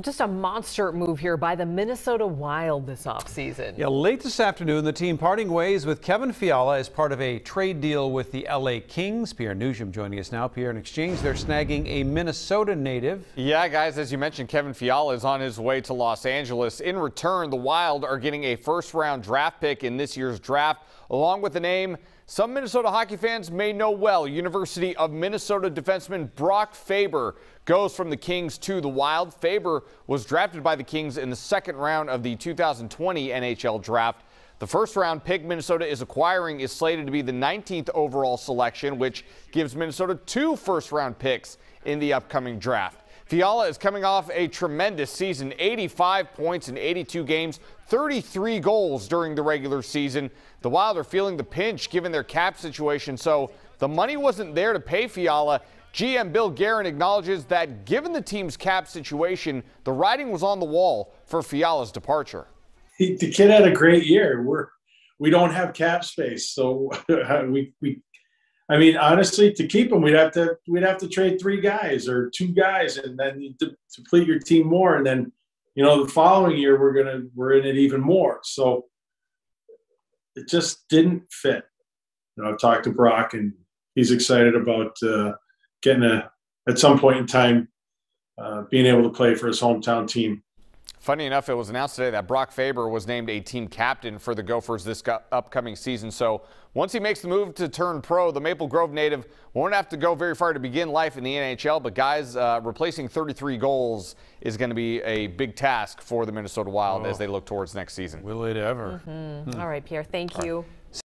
Just a monster move here by the Minnesota Wild this offseason. Yeah, late this afternoon, the team parting ways with Kevin Fiala as part of a trade deal with the LA Kings. Pierre Nugent joining us now. Pierre, in exchange, they're snagging a Minnesota native. Yeah, guys, as you mentioned, Kevin Fiala is on his way to Los Angeles. In return, the Wild are getting a first-round draft pick in this year's draft, along with the name some Minnesota hockey fans may know well. University of Minnesota defenseman Brock Faber goes from the Kings to the Wild. Faber was drafted by the Kings in the second round of the 2020 NHL draft. The first round pick Minnesota is acquiring is slated to be the 19th overall selection, which gives Minnesota two first round picks in the upcoming draft. Fiala is coming off a tremendous season, 85 points in 82 games, 33 goals during the regular season. The Wild are feeling the pinch given their cap situation, so the money wasn't there to pay Fiala. GM Bill Guerin acknowledges that given the team's cap situation, the writing was on the wall for Fiala's departure. The kid had a great year. We don't have cap space, so I mean, honestly, to keep him, we'd have to trade three guys or two guys, and then you deplete your team more. And then, you know, the following year we're in it even more. So it just didn't fit. You know, I've talked to Brock, and he's excited about getting at some point in time being able to play for his hometown team. Funny enough, it was announced today that Brock Faber was named a team captain for the Gophers this upcoming season. So once he makes the move to turn pro, the Maple Grove native won't have to go very far to begin life in the NHL. But guys, replacing 33 goals is going to be a big task for the Minnesota Wild as they look towards next season. Will it ever? Mm-hmm. All right, Pierre, thank you.